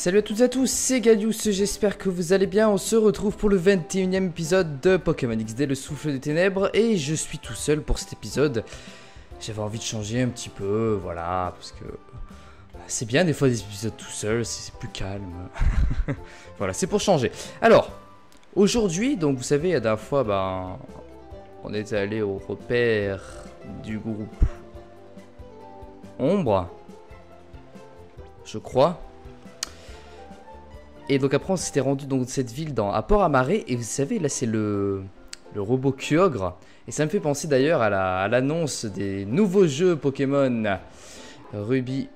Salut à toutes et à tous, c'est Gallious, j'espère que vous allez bien. On se retrouve pour le 21ème épisode de Pokémon XD, le souffle des ténèbres. Et je suis tout seul pour cet épisode. J'avais envie de changer un petit peu, voilà, parce que c'est bien des fois des épisodes tout seul, c'est plus calme. Voilà, c'est pour changer. Alors, aujourd'hui, donc vous savez, la dernière fois, ben, on est allé au repère du groupe Ombre, je crois. Et donc après on s'était rendu dans cette ville à Port-à-Marée. Et vous savez, là c'est le robot Kyogre. Et ça me fait penser d'ailleurs à l'annonce des nouveaux jeux Pokémon Rubis.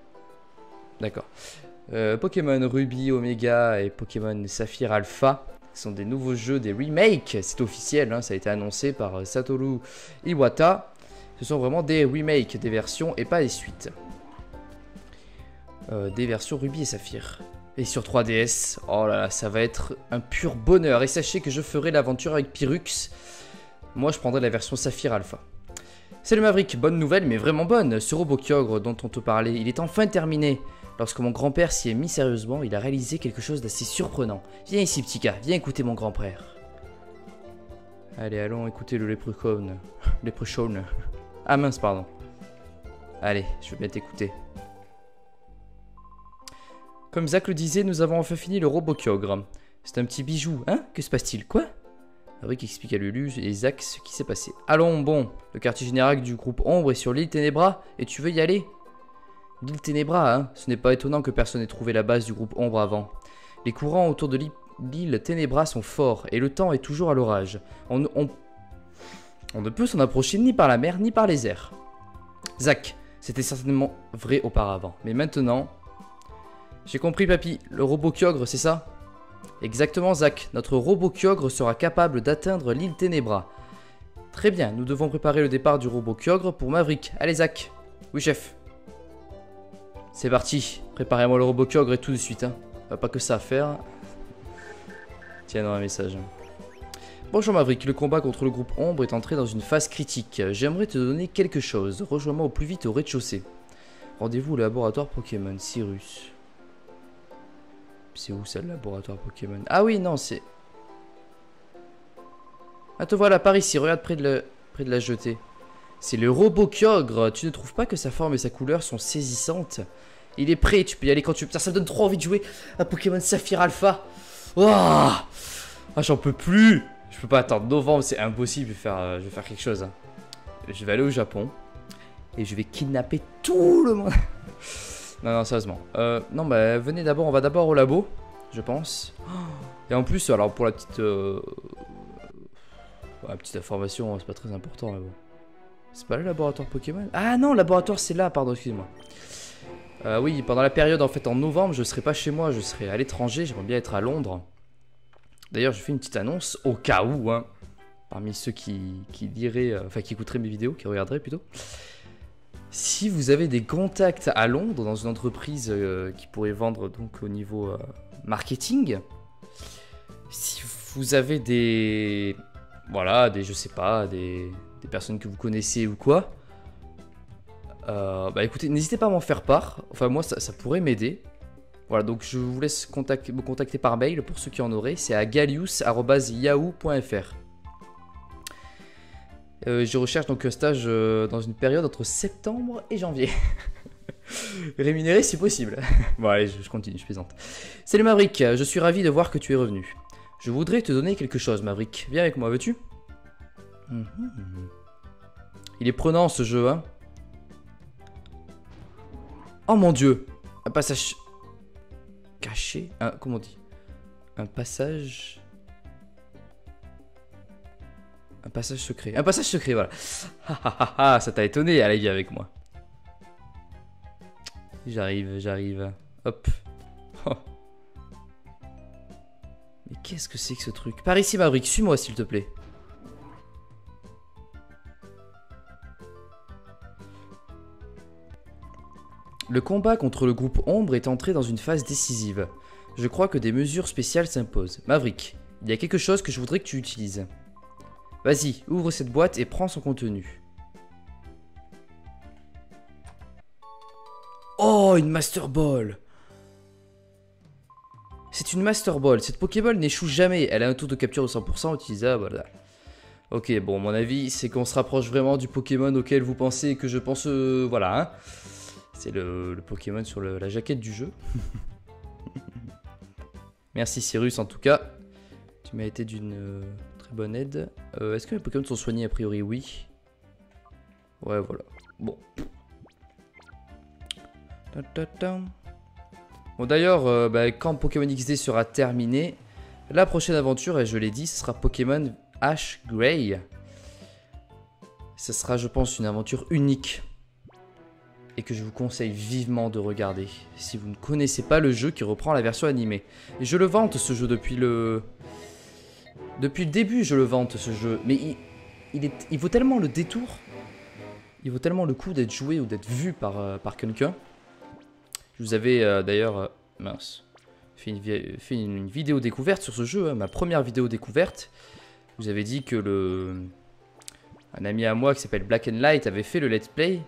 D'accord. Pokémon Rubis Oméga et Pokémon Saphir Alpha. Ce sont des nouveaux jeux, des remakes. C'est officiel, hein, ça a été annoncé par Satoru Iwata. Ce sont vraiment des remakes, des versions et pas des suites. Des versions Rubis et Saphir. Et sur 3DS, oh là là, ça va être un pur bonheur. Et sachez que je ferai l'aventure avec Pyrrhus. Moi, je prendrai la version Saphir Alpha. C'est le Maverick, bonne nouvelle, mais vraiment bonne. Ce robot Kyogre dont on te parlait, il est enfin terminé. Lorsque mon grand-père s'y est mis sérieusement, il a réalisé quelque chose d'assez surprenant. Viens ici, petit gars, viens écouter mon grand-père. Allez, allons écouter le Leprechaun. Leprechaun. Ah mince, pardon. Allez, je vais bien t'écouter. Comme Zach le disait, nous avons enfin fini le robot Kyogre. C'est un petit bijou, hein? Que se passe-t-il? Quoi? Rick explique à Lulu et Zach ce qui s'est passé. Allons, bon, le quartier général du groupe Ombre est sur l'île Ténébra, et tu veux y aller? L'île Ténébra, hein? Ce n'est pas étonnant que personne n'ait trouvé la base du groupe Ombre avant. Les courants autour de l'île Ténébra sont forts, et le temps est toujours à l'orage. On ne peut s'en approcher ni par la mer, ni par les airs. Zach, c'était certainement vrai auparavant, mais maintenant... J'ai compris, papy, le robot Kyogre, c'est ça? Exactement, Zach. Notre robot Kyogre sera capable d'atteindre l'île Ténébra. Très bien, nous devons préparer le départ du robot Kyogre pour Maverick. Allez, Zach. Oui, chef. C'est parti. Préparez-moi le robot Kyogre et tout de suite, hein. Pas que ça à faire. Tiens, dans un message. Bonjour, Maverick. Le combat contre le groupe Ombre est entré dans une phase critique. J'aimerais te donner quelque chose. Rejoins-moi au plus vite au rez-de-chaussée. Rendez-vous au laboratoire Pokémon, Cyrus. C'est où ça, le laboratoire Pokémon? Ah oui, non, c'est... Ah, te voilà par ici, regarde près de la jetée. C'est le robot Kyogre. Tu ne trouves pas que sa forme et sa couleur sont saisissantes? Il est prêt, tu peux y aller quand tu veux. Putain, ça me donne trop envie de jouer à Pokémon Saphir Alpha. Oh, ah, j'en peux plus. Je peux pas attendre novembre, c'est impossible. Je vais faire quelque chose. Je vais aller au Japon. Et je vais kidnapper tout le monde. Non, non, sérieusement. Non, bah, venez d'abord, on va d'abord au labo, je pense. Et en plus, alors, pour la petite information, c'est pas très important, mais bon. C'est pas le laboratoire Pokémon? Ah non, le laboratoire, c'est là, pardon, excusez-moi. Oui, pendant la période, en fait, en novembre, je serai pas chez moi, je serai à l'étranger, j'aimerais bien être à Londres. D'ailleurs, je fais une petite annonce, au cas où, hein. Parmi ceux qui liraient, enfin, qui écouteraient mes vidéos, qui regarderaient plutôt. Si vous avez des contacts à Londres dans une entreprise qui pourrait vendre donc au niveau marketing, si vous avez des, voilà, des, je sais pas, des personnes que vous connaissez ou quoi, bah écoutez, n'hésitez pas à m'en faire part. Enfin moi ça pourrait m'aider. Voilà, donc je vous laisse me contacter par mail pour ceux qui en auraient. C'est à gallious@yahoo.fr. Je recherche donc un stage dans une période entre septembre et janvier. Rémunéré si possible. Bon allez, je continue, je plaisante. Salut Maverick, je suis ravi de voir que tu es revenu. Je voudrais te donner quelque chose, Maverick. Viens avec moi, veux-tu? Il est prenant ce jeu, hein. Oh mon dieu. Un passage... caché, hein, comment on dit? Un passage... un passage secret. Un passage secret, voilà. Ça t'a étonné. Allez, viens avec moi. J'arrive, j'arrive. Hop. Oh. Mais qu'est-ce que c'est que ce truc? Par ici, Maverick. Suis-moi, s'il te plaît. Le combat contre le groupe Ombre est entré dans une phase décisive. Je crois que des mesures spéciales s'imposent. Maverick, il y a quelque chose que je voudrais que tu utilises. Vas-y, ouvre cette boîte et prends son contenu. Oh, une Master Ball! C'est une Master Ball. Cette Pokéball n'échoue jamais. Elle a un taux de capture de 100% utilisable. Voilà. Ok, bon, mon avis, c'est qu'on se rapproche vraiment du Pokémon auquel vous pensez et que je pense... voilà, hein. C'est le Pokémon sur la jaquette du jeu. Merci Cyrus, en tout cas. Tu m'as été d'une très bonne aide. Est-ce que les Pokémon sont soignés? A priori, oui. Ouais, voilà. Bon. Bon, d'ailleurs, quand Pokémon XD sera terminé, la prochaine aventure, et je l'ai dit, ce sera Pokémon Ash Grey. Ce sera, je pense, une aventure unique. Et que je vous conseille vivement de regarder. Si vous ne connaissez pas le jeu qui reprend la version animée. Et je le vante, ce jeu, depuis le début, je le vante, ce jeu. Mais il vaut tellement le détour. Il vaut tellement le coup d'être joué ou d'être vu par quelqu'un. Je vous avais d'ailleurs, mince, fait une vidéo découverte sur ce jeu, hein, ma première vidéo découverte. Je vous avais dit que un ami à moi qui s'appelle Black and Light avait fait le let's play.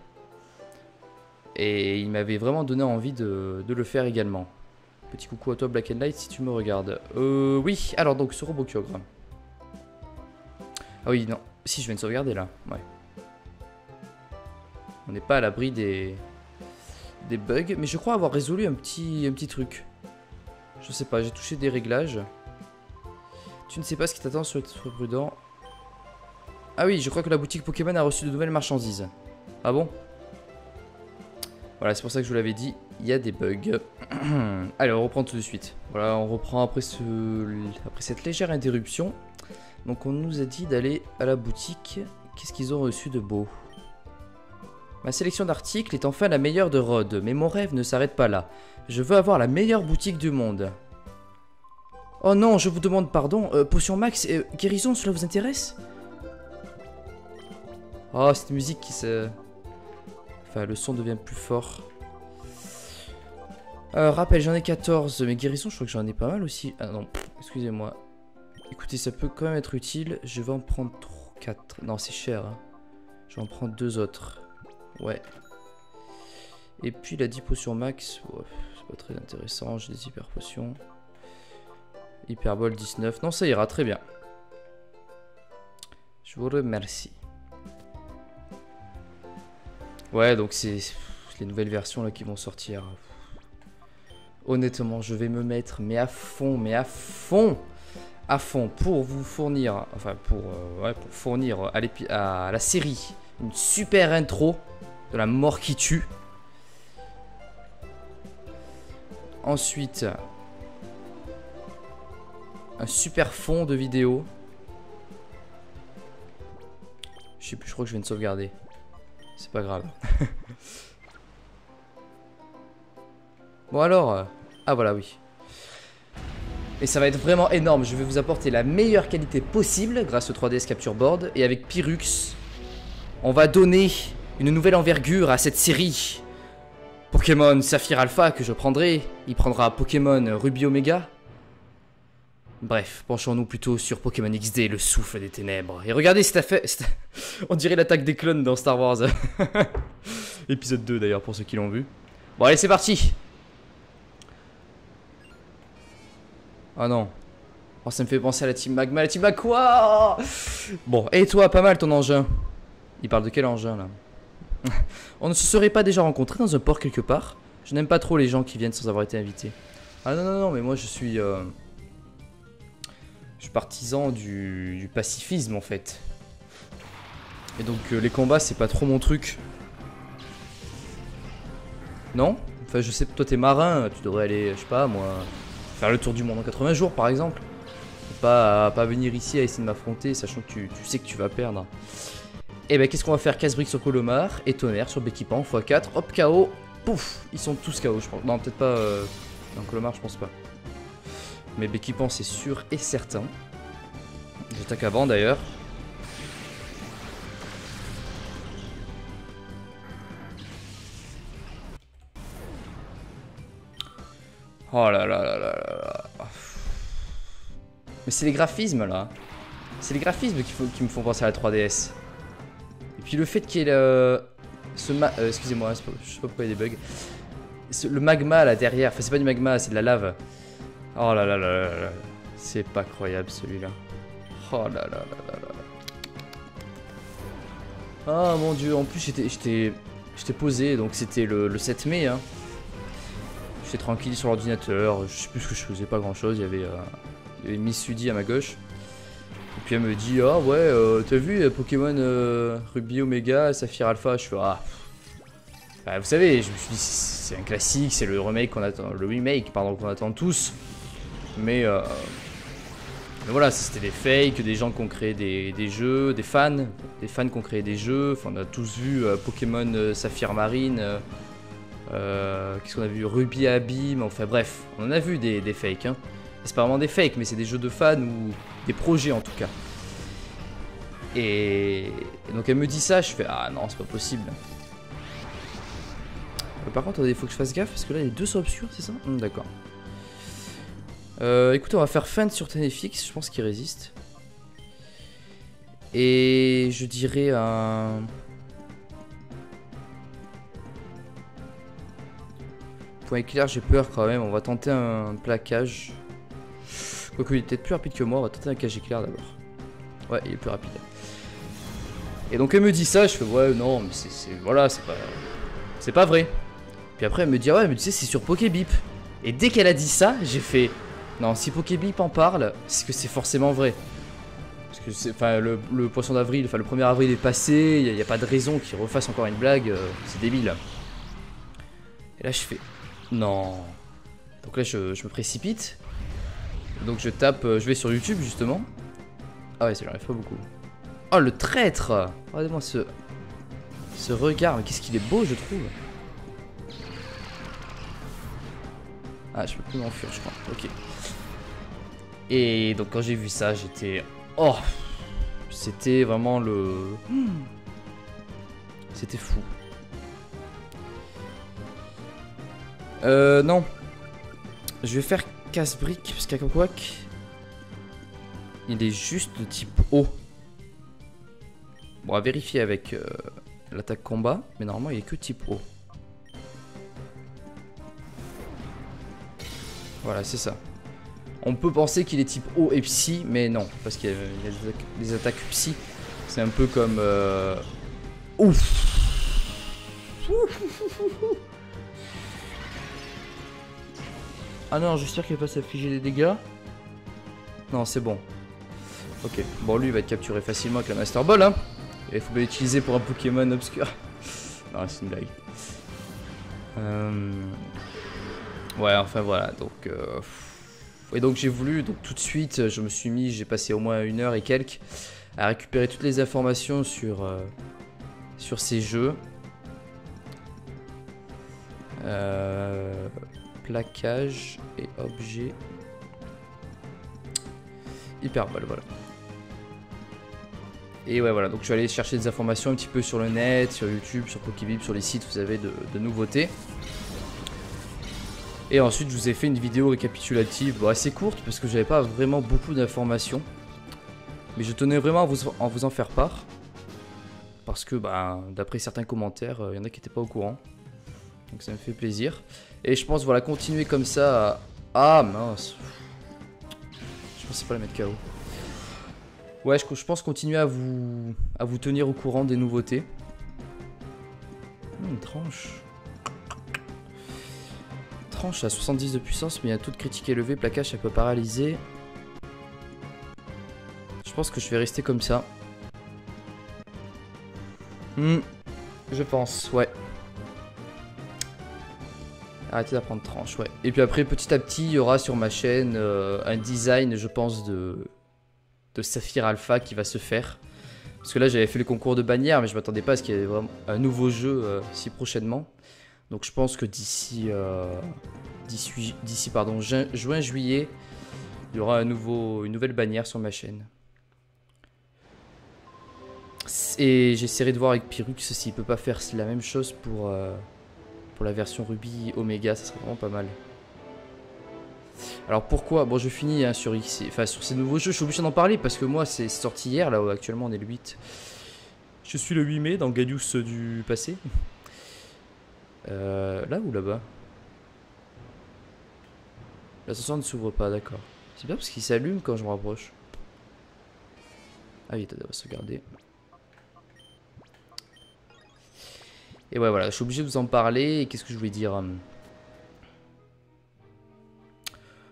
Et il m'avait vraiment donné envie de le faire également. Petit coucou à toi Black and Light si tu me regardes. Oui, alors donc ce robot Kyogre. Ah oui, non, si je viens de sauvegarder là, ouais. On n'est pas à l'abri des bugs, mais je crois avoir résolu un petit truc. Je sais pas, j'ai touché des réglages. Tu ne sais pas ce qui t'attend, sois prudent. Ah oui, je crois que la boutique Pokémon a reçu de nouvelles marchandises. Ah bon? Voilà, c'est pour ça que je vous l'avais dit, il y a des bugs. Allez, on reprend tout de suite. Voilà, on reprend après cette légère interruption. Donc on nous a dit d'aller à la boutique. Qu'est-ce qu'ils ont reçu de beau? Ma sélection d'articles est enfin la meilleure de Rhodes, mais mon rêve ne s'arrête pas là. Je veux avoir la meilleure boutique du monde. Oh non, je vous demande pardon. Potion Max, guérison, cela vous intéresse? Oh, cette musique qui se... Enfin, le son devient plus fort. Rappel, j'en ai 14, mais guérison, je crois que j'en ai pas mal aussi. Ah non, excusez-moi. Écoutez, ça peut quand même être utile. Je vais en prendre 4. Non, c'est cher. Hein. Je vais en prendre 2 autres. Ouais. Et puis la 10 potions max, ouais, c'est pas très intéressant, j'ai des hyper potions. Hyperbole 19, non ça ira très bien. Je vous remercie. Ouais, donc c'est les nouvelles versions là qui vont sortir. Honnêtement, je vais me mettre mais à fond pour vous fournir, enfin pour fournir à la série une super intro. De la mort qui tue. Ensuite, un super fond de vidéo. Je sais plus, je crois que je viens de sauvegarder. C'est pas grave. Bon alors, ah voilà oui. Et ça va être vraiment énorme. Je vais vous apporter la meilleure qualité possible grâce au 3DS Capture Board. Et avec Pyrrhus, on va donner... une nouvelle envergure à cette série. Pokémon Saphir Alpha que je prendrai. Il prendra Pokémon Rubis Oméga. Bref, penchons-nous plutôt sur Pokémon XD, le souffle des ténèbres. Et regardez cette affaire... On dirait l'attaque des clones dans Star Wars. Épisode 2 d'ailleurs pour ceux qui l'ont vu. Bon allez, c'est parti. Oh non. Oh, ça me fait penser à la Team Magma. La Team Magma quoi? Bon, et toi, pas mal ton engin. Il parle de quel engin là? On ne se serait pas déjà rencontrés dans un port quelque part? Je n'aime pas trop les gens qui viennent sans avoir été invités. Ah non, non, non, mais moi je suis partisan du pacifisme en fait. Et donc les combats c'est pas trop mon truc. Non? Enfin je sais, toi t'es marin, tu devrais aller, je sais pas moi, faire le tour du monde en 80 jours par exemple. Pas venir ici à essayer de m'affronter sachant que tu sais que tu vas perdre. Et ben qu'est-ce qu'on va faire? Casse-brique sur Colomar et Tonnerre sur Béquipan x4, hop KO, pouf, ils sont tous KO je pense. Non peut-être pas, non Colomar je pense pas. Mais Béquipan c'est sûr et certain. J'attaque avant d'ailleurs. Oh là là là là là. Mais c'est les graphismes là. C'est les graphismes qui me font penser à la 3DS. Puis le fait qu'il y ait excusez-moi, je sais pas pourquoi il y a des bugs. Le magma là derrière, enfin c'est pas du magma, c'est de la lave. Oh là là là là là. C'est pas croyable celui-là. Oh là là là là là. Ah mon dieu, en plus j'étais posé, donc c'était le 7 mai. Hein. J'étais tranquille sur l'ordinateur, je sais plus ce que je faisais, pas grand chose. Il y avait Miss Sudi à ma gauche. Et puis elle me dit, ah ouais, t'as vu Pokémon Rubis Oméga, Saphir Alpha. Je fais, ah. Bah, vous savez, je me suis dit, c'est un classique, c'est le remake qu'on attend, le remake pardon qu'on attend tous. Mais voilà, c'était des fakes, des gens qui ont créé des jeux, des fans qui ont créé des jeux. Enfin, on a tous vu Pokémon Saphir Marine, qu'est-ce qu'on a vu, Rubis Abîme, enfin bref, on en a vu des fakes. Hein. C'est pas vraiment des fakes, mais c'est des jeux de fans ou des projets en tout cas. Et donc elle me dit ça, je fais ah non, c'est pas possible. Par contre, il faut que je fasse gaffe parce que là les deux sont obscurs, c'est ça? D'accord. Écoutez, on va faire feinte sur Ténéfix, je pense qu'il résiste. Et je dirais un. Point éclair, j'ai peur quand même, on va tenter un plaquage. Quoique il est peut-être plus rapide que moi, on va tenter un cage éclair d'abord. Ouais, il est plus rapide. Et donc elle me dit ça, je fais ouais, non, mais c'est voilà, c'est pas vrai. Puis après elle me dit ouais, mais tu sais, c'est sur PokéBip. Et dès qu'elle a dit ça, j'ai fait non, si PokéBip en parle, c'est que c'est forcément vrai. Parce que c'est, enfin, le poisson d'avril, enfin le 1er avril est passé, il n'y a pas de raison qu'il refasse encore une blague, c'est débile. Et là je fais non. Donc là je me précipite. Donc je tape, je vais sur YouTube justement. Ah ouais, ça lui arrive pas beaucoup. Oh le traître! Regardez-moi ce regard, mais qu'est-ce qu'il est beau je trouve. Ah je peux plus m'enfuir je crois, ok. Et donc quand j'ai vu ça j'étais... Oh! C'était vraiment le... C'était fou. Non. Je vais faire... Casse-brique, parce qu'Akakwak il est juste de type eau. Bon, à vérifier avec l'attaque combat, mais normalement il est que type eau. Voilà, c'est ça. On peut penser qu'il est type eau et psy, mais non, parce qu'il y a des attaques psy. C'est un peu comme. Ouf! Ah non, j'espère qu'il va pas s'affliger des dégâts. Non, c'est bon. Ok, bon lui il va être capturé facilement avec la Master Ball hein. Il faut bien l'utiliser pour un Pokémon obscur. Non, c'est une blague. Ouais, enfin voilà, donc... Et donc j'ai voulu, donc tout de suite, je me suis mis, j'ai passé au moins une heure et quelques à récupérer toutes les informations sur ces jeux. Plaquage et objet hyperbole, voilà. Et ouais, voilà, donc je suis allé chercher des informations un petit peu sur le net, sur YouTube, sur PokéBip, sur les sites, vous avez de nouveautés. Et ensuite, je vous ai fait une vidéo récapitulative, bon, assez courte parce que j'avais pas vraiment beaucoup d'informations, mais je tenais vraiment à vous en faire part parce que, ben, d'après certains commentaires, il y en a qui n'étaient pas au courant. Donc ça me fait plaisir. Et je pense, voilà, continuer comme ça... Ah mince. Je pensais pas la mettre KO. Ouais, je pense continuer à vous tenir au courant des nouveautés. Une tranche. Tranche à 70 de puissance, mais il y a un taux de critique élevé. Plaquage, ça peut paralyser. Je pense que je vais rester comme ça. Je pense, ouais. Arrêtez d'apprendre tranche, ouais. Et puis après, petit à petit, il y aura sur ma chaîne un design, je pense, de Saphir Alpha qui va se faire. Parce que là, j'avais fait le concours de bannière, mais je m'attendais pas à ce qu'il y ait vraiment un nouveau jeu si prochainement. Donc je pense que d'ici juin-juillet, il y aura une nouvelle bannière sur ma chaîne. Et j'essaierai de voir avec Pyrrhus s'il peut pas faire la même chose pour la version Rubis Oméga, ça serait vraiment pas mal. Alors pourquoi? Bon, je finis hein, sur ces nouveaux jeux, je suis obligé d'en parler parce que moi c'est sorti hier, là où actuellement on est le 8. Je suis le 8 mai dans Gallious du passé. Là ou là-bas? L'ascenseur ne s'ouvre pas, d'accord. C'est bien parce qu'il s'allume quand je me rapproche. Ah oui, on va se regarder. Et ouais, voilà, je suis obligé de vous en parler. Et qu'est-ce que je voulais dire?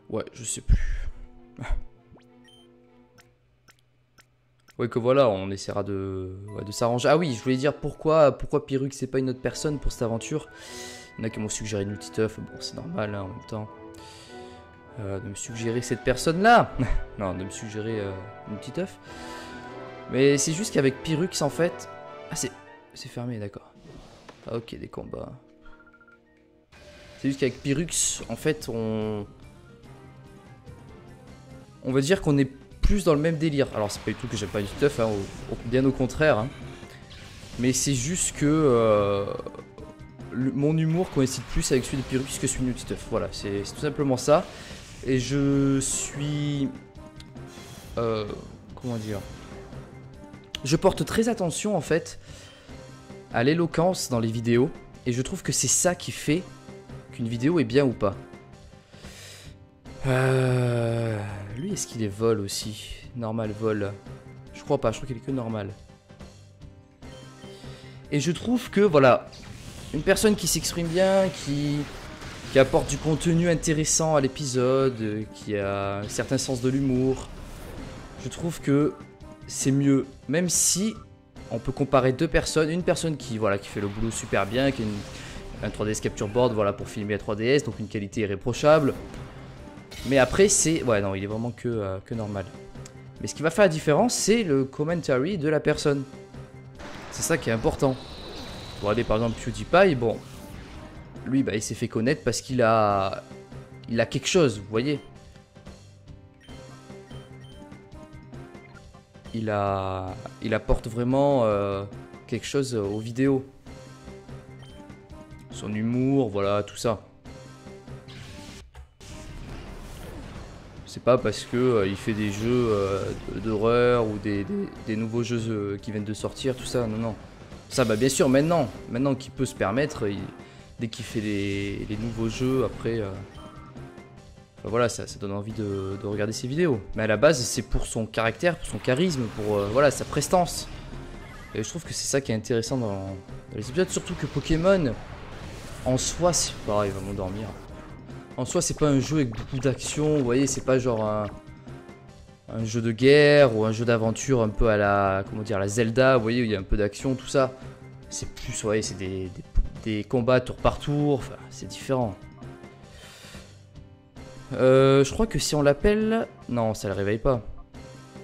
Ouais, je sais plus. Ouais, que voilà, on essaiera de s'arranger. Ah oui, je voulais dire pourquoi Pyrrhus c'est pas une autre personne pour cette aventure. Il y en a qui m'ont suggéré une petite œuf. Bon, c'est normal, hein, en même temps. De me suggérer cette personne-là. Non, de me suggérer une petite œuf. Mais c'est juste qu'avec Pyrrhus, en fait... Ah, c'est fermé, d'accord. Ah, ok, des combats. C'est juste qu'avec Pyrrhus, en fait, on va dire qu'on est plus dans le même délire. Alors, c'est pas du tout que j'aime pas du stuff, hein, bien au contraire. Hein. Mais c'est juste que... mon humour coïncide plus avec celui de Pyrrhus que celui de Stuff. Voilà, c'est tout simplement ça. Et je suis... comment dire? Je porte très attention, en fait, à l'éloquence dans les vidéos. Et je trouve que c'est ça qui fait qu'une vidéo est bien ou pas. Lui, est-ce qu'il est vol aussi? Normal, vol. Je crois pas, je crois qu'il est que normal. Et je trouve que, voilà... Une personne qui s'exprime bien, qui apporte du contenu intéressant à l'épisode, qui a un certain sens de l'humour, je trouve que c'est mieux. Même si on peut comparer deux personnes, une personne qui, voilà, qui fait le boulot super bien, qui a un 3DS capture board, voilà, pour filmer à 3DS, donc une qualité irréprochable. Mais après c'est... Ouais non, il est vraiment que normal. Mais ce qui va faire la différence, c'est le commentary de la personne. C'est ça qui est important. Regardez par exemple PewDiePie, bon, lui bah, il s'est fait connaître parce qu'il a quelque chose, vous voyez. Il apporte vraiment quelque chose aux vidéos. Son humour, voilà, tout ça. C'est pas parce que il fait des jeux d'horreur ou des nouveaux jeux qui viennent de sortir, tout ça, non, non. Ça, bah bien sûr, maintenant qu'il peut se permettre, dès qu'il fait les nouveaux jeux, après, enfin, voilà, ça donne envie de regarder ses vidéos. Mais à la base, c'est pour son caractère, pour son charisme, pour voilà, sa prestance. Et je trouve que c'est ça qui est intéressant dans les épisodes, surtout que Pokémon, en soi, c'est pareil, il va m'endormir. En soi, c'est pas un jeu avec beaucoup d'action, vous voyez, c'est pas genre un jeu de guerre ou un jeu d'aventure un peu à la, comment dire, à la Zelda, vous voyez, où il y a un peu d'action, tout ça. C'est plus, vous voyez, c'est des combats tour par tour, enfin, c'est différent. Je crois que si on l'appelle... Non, ça le réveille pas.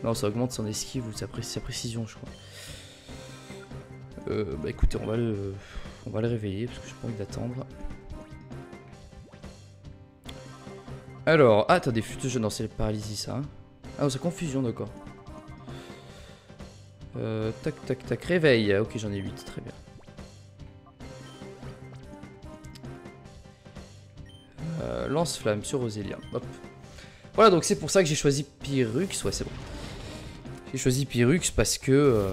Non, ça augmente son esquive ou sa précision, je crois. Bah écoutez, on va le réveiller parce que j'ai pas envie d'attendre. Alors, ah, attendez, futeux jeu, non, c'est la paralysie, ça, hein. Ah non, c'est confusion, d'accord. Tac, tac, tac, réveil. Ok, j'en ai 8, très bien. Lance-flamme sur Roselia. Hop. Voilà, donc c'est pour ça que j'ai choisi Pyrrhus. Ouais, c'est bon. J'ai choisi Pyrrhus parce qu'on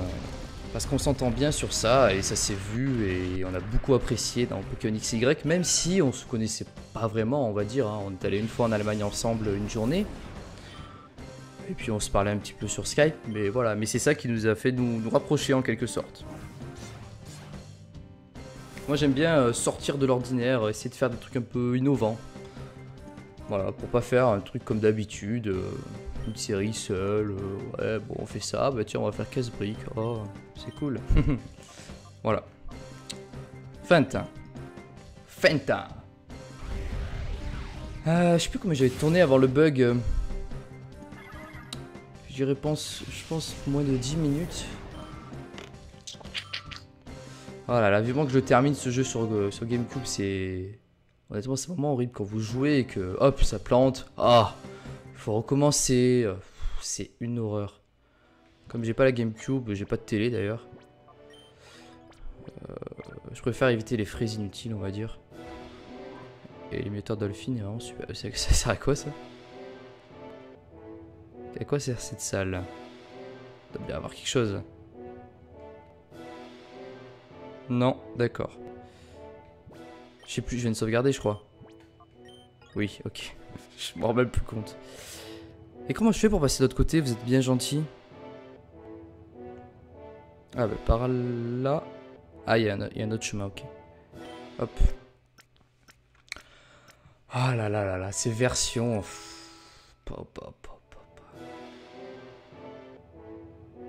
s'entend bien sur ça. Et ça s'est vu et on a beaucoup apprécié dans Pokémon XY. Même si on se connaissait pas vraiment, on va dire, hein. On est allé une fois en Allemagne ensemble une journée. Et puis on se parlait un petit peu sur Skype, mais voilà, mais c'est ça qui nous a fait nous rapprocher en quelque sorte. Moi j'aime bien sortir de l'ordinaire, essayer de faire des trucs un peu innovants. Voilà, pour pas faire un truc comme d'habitude, une série seule, ouais bon on fait ça, bah tiens on va faire 15 briques, oh c'est cool. Voilà. Fentin. Fentin. Je sais plus comment j'avais tourné avant le bug... J'y réponse, je pense, moins de 10 minutes. Voilà, là, vivement que je termine ce jeu sur GameCube, c'est... Honnêtement, c'est vraiment horrible quand vous jouez et que, hop, ça plante. Ah, il faut recommencer. C'est une horreur. Comme j'ai pas la GameCube, j'ai pas de télé, d'ailleurs. Je préfère éviter les frais inutiles, on va dire. Et l'émetteur Dolphin est vraiment super. Ça sert à quoi, ça? À quoi sert cette salle? Il doit bien avoir quelque chose. Non, d'accord. Je sais plus, je viens de sauvegarder, je crois. Oui, ok. Je m'en rends même plus compte. Et comment je fais pour passer de l'autre côté? Vous êtes bien gentil. Ah bah par là. Ah il y a un autre chemin, ok. Hop. Ah là là là là, ces versions.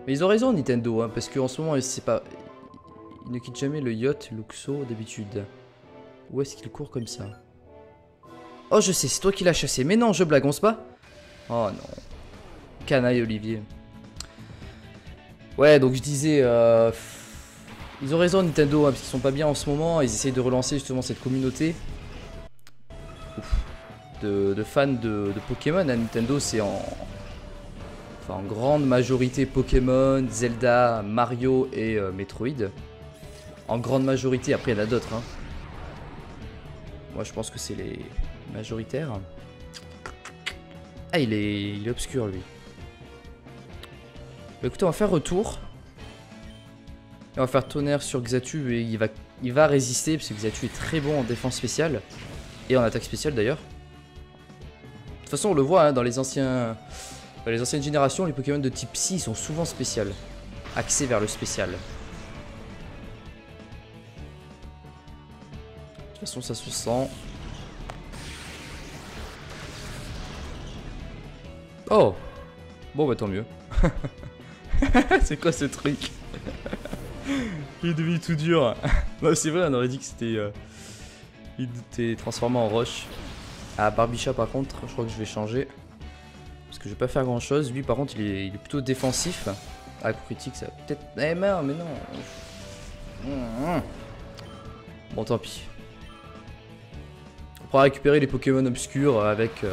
Mais ils ont raison Nintendo, hein, parce qu'en ce moment c'est pas... Ils ne quittent jamais le Yacht Luxo d'habitude. Où est-ce qu'il court comme ça? Oh je sais, c'est toi qui l'as chassé. Mais non, je blague, on se bat. Oh non. Canaille Olivier. Ouais donc je disais... Ils ont raison Nintendo, hein, parce qu'ils sont pas bien en ce moment. Ils essayent de relancer justement cette communauté de fans de Pokémon. Hein. Nintendo c'est en... Enfin, en grande majorité Pokémon, Zelda, Mario et Metroid. En grande majorité, après il y en a d'autres. Hein. Moi je pense que c'est les majoritaires. Ah il est obscur lui. Bah, écoutez on va faire retour. Et on va faire tonnerre sur Xatu et il va résister parce que Xatu est très bon en défense spéciale. Et en attaque spéciale d'ailleurs. De toute façon on le voit hein, dans les anciens... Les anciennes générations, les Pokémon de type Psy sont souvent spéciales. Axés vers le spécial. De toute façon, ça se sent. Oh! Bon, bah tant mieux. C'est quoi ce truc? Il est devenu tout dur. Non, c'est vrai, on aurait dit que c'était. Il était transformé en roche. Ah, Barbicha, par contre, je crois que je vais changer. Parce que je vais pas faire grand chose. Lui par contre il est plutôt défensif. Ah coup critique ça peut-être... Eh merde mais non. Bon tant pis. On pourra récupérer les Pokémon obscurs avec...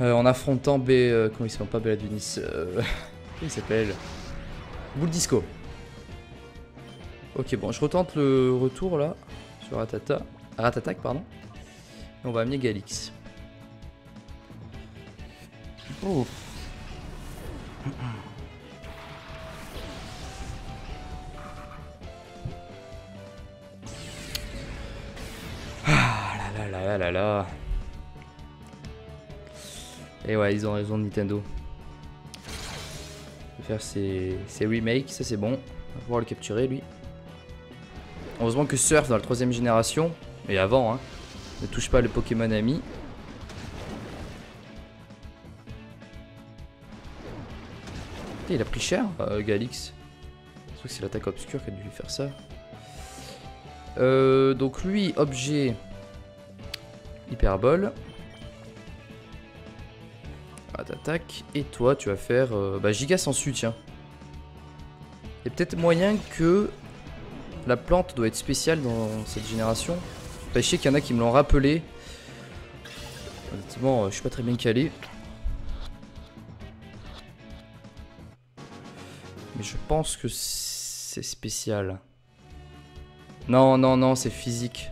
en affrontant B... comment il s'appelle pas Belladunis il s'appelle... Boule Disco. Ok bon je retente le retour là. Sur Ratata... Ratatak pardon. Et on va amener Galix. Oh. Ah là là là là là. Et ouais, ils ont raison Nintendo. De faire ses remakes, ça c'est bon. On va pouvoir le capturer lui. Heureusement que Surf dans la 3ème génération, et avant, hein, ne touche pas le Pokémon ami. Il a pris cher, Galix. Je crois que c'est l'attaque obscure qui a dû lui faire ça. Donc lui, objet hyperbole. Ah, t'attaques. Et toi, tu vas faire... bah, giga sensu, tiens. Il y a peut-être moyen que la plante doit être spéciale dans cette génération. Bah, je sais qu'il y en a qui me l'ont rappelé. Honnêtement, je suis pas très bien calé. Mais je pense que c'est spécial. Non, non, non, c'est physique.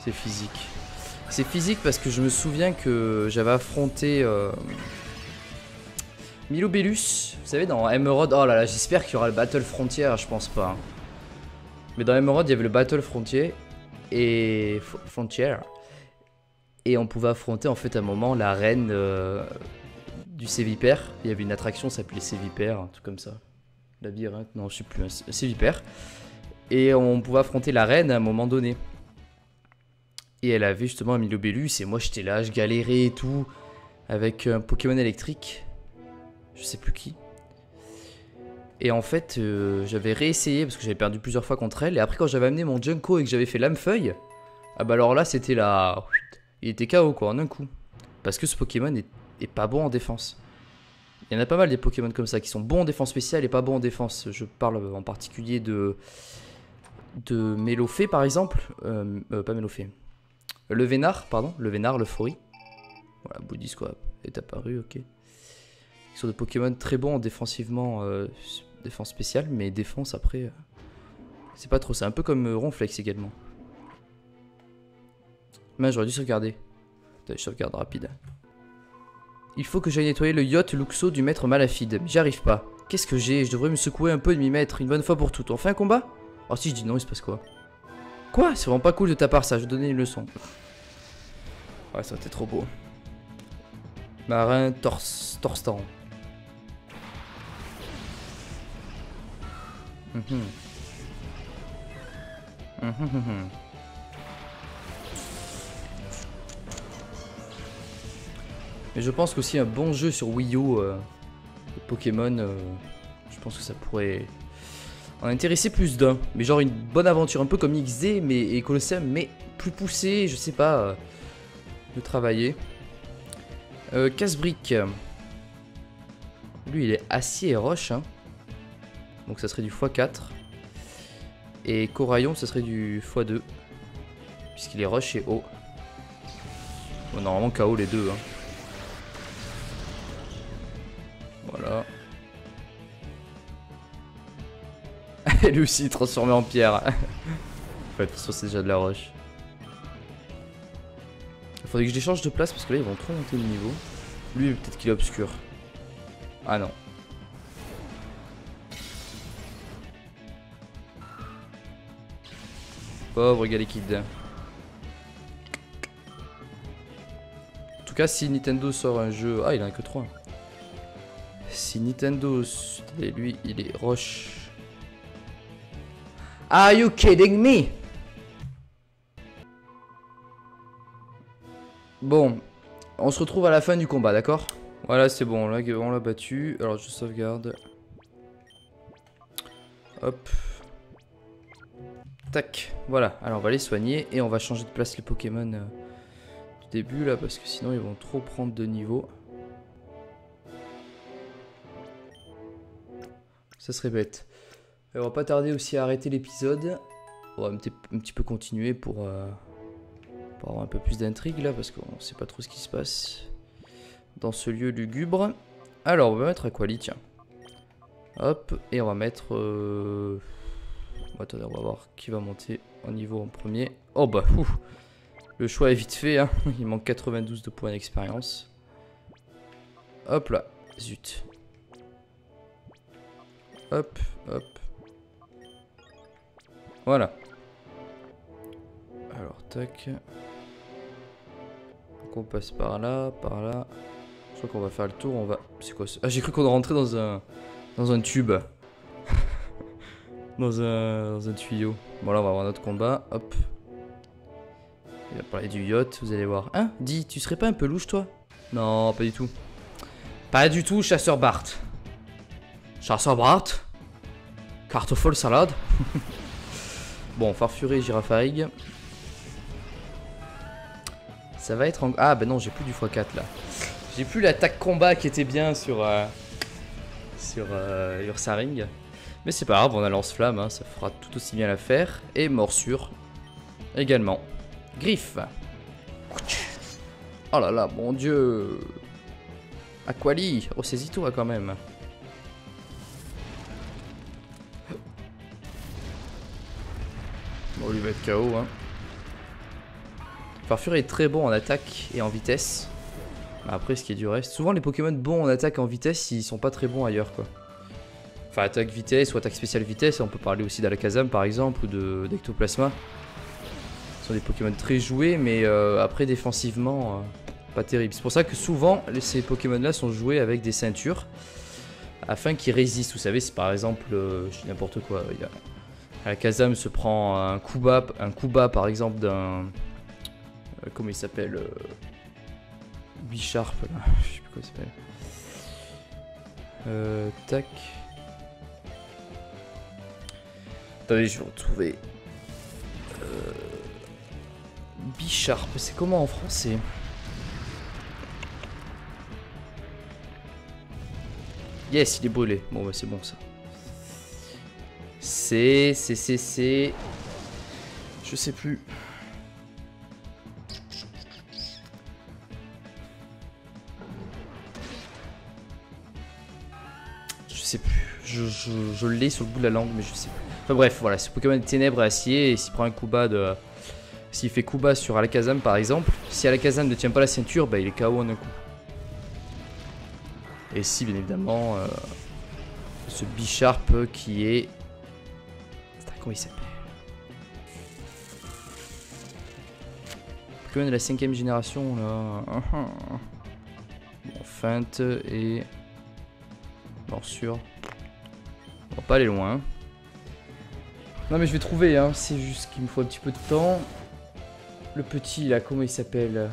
C'est physique. C'est physique parce que je me souviens que j'avais affronté Milobellus. Vous savez, dans Emerald... Oh là là, j'espère qu'il y aura le Battle Frontier, je pense pas. Hein. Mais dans Emerald, il y avait le Battle Frontier. Et... Frontier. Et on pouvait affronter, en fait, à un moment, la reine du Céviper. Il y avait une attraction qui s'appelait Céviper, un truc comme ça. Labyrinthe, non je sais plus, c'est Céviper. Et on pouvait affronter la reine à un moment donné. Et elle avait justement un Milobellus et moi j'étais là, je galérais et tout. Avec un Pokémon électrique. Je sais plus qui. Et en fait j'avais réessayé parce que j'avais perdu plusieurs fois contre elle. Et après quand j'avais amené mon Junko et que j'avais fait Lamefeuille. Ah bah alors là c'était la... Il était KO quoi en un coup. Parce que ce Pokémon est pas bon en défense. Il y en a pas mal des Pokémon comme ça qui sont bons en défense spéciale et pas bons en défense. Je parle en particulier de Mélofée par exemple. Pas Mélofée. Le Vénard, pardon. Le Vénard, le Farfurie. Voilà, Bouddhiste quoi est apparu, ok. Ils sont des Pokémon très bons en défensivement, défense spéciale, mais défense après, c'est pas trop. C'est un peu comme Ronflex également. Mais j'aurais dû sauvegarder. Putain, je sauvegarde rapide. Il faut que j'aille nettoyer le yacht Luxo du maître Malafide. J'y arrive pas. Qu'est-ce que j'ai? Je devrais me secouer un peu et m'y mettre une bonne fois pour toutes. On fait un combat? Oh si je dis non, il se passe quoi? Quoi? C'est vraiment pas cool de ta part ça, je vais donner une leçon. Ouais, ça aurait été trop beau. Marin Torstan. Mais je pense qu'aussi un bon jeu sur Wii U de Pokémon, je pense que ça pourrait en intéresser plus d'un. Mais genre une bonne aventure, un peu comme XD mais, et Colossum, mais plus poussée, je sais pas, de travailler. Casse-brique. Lui il est acier et roche, hein. Donc ça serait du x4. Et Coraillon, ça serait du x2. Puisqu'il est rush et haut. Bon, normalement KO les deux, hein. Voilà. Et lui aussi transformé en pierre. En fait, de toute façon, c'est déjà de la roche. Il faudrait que je les change de place parce que là, ils vont trop monter le niveau. Lui, peut-être qu'il est obscur. Ah non. Pauvre Galikid. En tout cas, si Nintendo sort un jeu... Ah, il en a que 3. Si Nintendo... Et lui, il est roche. Are you kidding me? Bon. On se retrouve à la fin du combat, d'accord? Voilà, c'est bon. Là, on l'a battu. Alors, je sauvegarde. Hop. Tac, voilà, alors on va les soigner et on va changer de place les Pokémon du début là parce que sinon ils vont trop prendre de niveau. Ça serait bête. Et on va pas tarder aussi à arrêter l'épisode. On va un petit peu continuer pour avoir un peu plus d'intrigue là parce qu'on sait pas trop ce qui se passe dans ce lieu lugubre. Alors on va mettre Aquali, tiens. Hop, et on va mettre... Attendez, on va voir qui va monter en niveau en premier. Oh bah, ouf. Le choix est vite fait, hein. Il manque 92 de points d'expérience. Hop là, zut. Hop, hop. Voilà. Alors, tac. Donc on passe par là, par là. Je crois qu'on va faire le tour, on va... C'est quoi ça? Ah, j'ai cru qu'on rentrait dans un tube. Dans un tuyau. Bon là on va avoir notre combat. Hop. Il va parler du yacht. Vous allez voir. Hein? Dis, tu serais pas un peu louche toi? Non, pas du tout. Pas du tout, chasseur Bart. Chasseur Bart. Cartofol salade. Bon, Farfurie, Girafarig. Ça va être en... Ah ben non, j'ai plus du x4 là. J'ai plus l'attaque combat qui était bien sur Ursaring. Mais c'est pas grave, on a lance-flamme, hein, ça fera tout aussi bien l'affaire. Et morsure également. Griffe. Oh là là, mon dieu. Aquali. Oh, saisis toi quand même. Bon, lui va être KO, hein. Farfurie est très bon en attaque et en vitesse. Après, ce qui est du reste. Souvent, les Pokémon bons en attaque et en vitesse, ils sont pas très bons ailleurs, quoi. Enfin, attaque vitesse ou attaque spéciale vitesse, on peut parler aussi d'Alakazam par exemple ou d'Ectoplasma. Ce sont des Pokémon très joués, mais après défensivement, pas terrible. C'est pour ça que souvent, ces Pokémon-là sont joués avec des ceintures afin qu'ils résistent. Vous savez, si par exemple, je dis n'importe quoi, Alakazam se prend un coup bas par exemple d'un... comment il s'appelle? Bisharp, là, je sais plus comment il s'appelle. Tac... Attendez, je vais retrouver. Bisharp, c'est comment en français? Yes, il est brûlé. Bon, bah, c'est bon ça. C'est. Je sais plus. Je sais plus. Je l'ai sur le bout de la langue, mais je sais plus. Enfin bref, voilà, ce Pokémon de ténèbres et acier, et s'il prend un coup bas de... S'il fait coup bas sur Alakazam par exemple, si Alakazam ne tient pas la ceinture, bah il est KO en un coup. Et si bien évidemment, ce Bisharp qui est... Comment il s'appelle? Pokémon de la 5e génération là. Bon, feinte et morsure. On va pas aller loin. Non mais je vais trouver hein, c'est juste qu'il me faut un petit peu de temps. Le petit là, comment il s'appelle?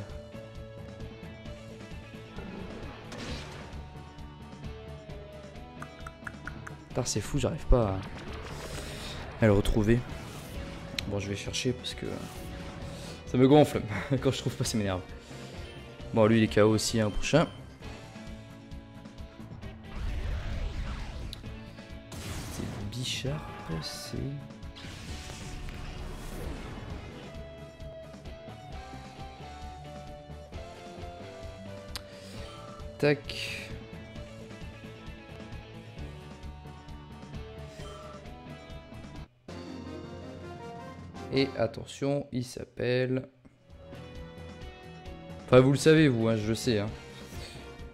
C'est fou, j'arrive pas à le retrouver. Bon, je vais chercher parce que ça me gonfle. Quand je trouve pas, ça m'énerve. Bon, lui il est KO aussi, hein, prochain. C'est Bisharp, c'est... Tac. Et attention, il s'appelle... Enfin, vous le savez, vous, hein, je sais. Hein.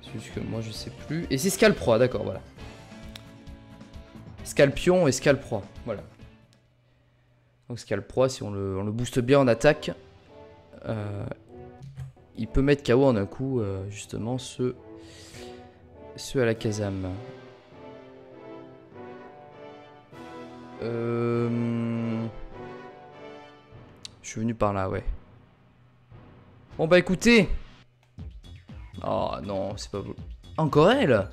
C'est juste que moi, je sais plus. Et c'est Scalproie, d'accord, voilà. Scalpion et Scalproie, voilà. Donc Scalproie, si on le booste bien en attaque, il peut mettre KO en un coup, justement, ce Alakazam. Je suis venu par là, ouais. Bon bah écoutez. Oh non, c'est pas beau. Encore elle?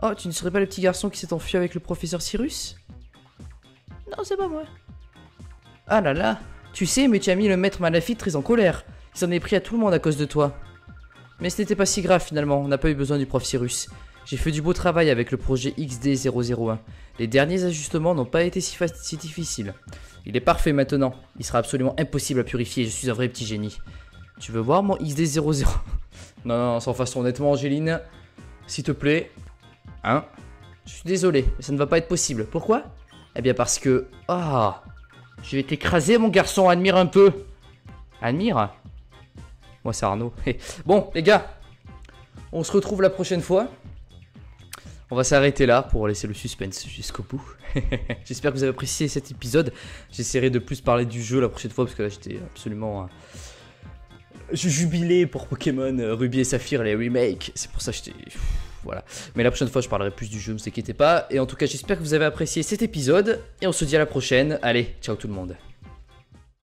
Oh, tu ne serais pas le petit garçon qui s'est enfui avec le professeur Cyrus? Non, c'est pas moi. Ah là là. Tu sais, mais tu as mis le maître Malafide très en colère. Il s'en est pris à tout le monde à cause de toi. Mais ce n'était pas si grave finalement, on n'a pas eu besoin du prof Cyrus. J'ai fait du beau travail avec le projet XD001. Les derniers ajustements n'ont pas été si difficiles. Il est parfait maintenant. Il sera absolument impossible à purifier. Je suis un vrai petit génie. Tu veux voir mon XD00? Non, sans façon, honnêtement, Angéline. S'il te plaît. Hein? Je suis désolé, mais ça ne va pas être possible. Pourquoi? Eh bien parce que... Ah, je vais t'écraser, mon garçon. Admire un peu. Admire? Moi, c'est Arnaud. Bon, les gars. On se retrouve la prochaine fois. On va s'arrêter là pour laisser le suspense jusqu'au bout. J'espère que vous avez apprécié cet épisode. J'essaierai de plus parler du jeu la prochaine fois parce que là j'étais absolument... Je jubilais pour Pokémon Rubis et Saphir, les remakes. C'est pour ça que j'étais... Voilà. Mais la prochaine fois je parlerai plus du jeu, ne vous inquiétez pas. Et en tout cas j'espère que vous avez apprécié cet épisode. Et on se dit à la prochaine. Allez, ciao tout le monde.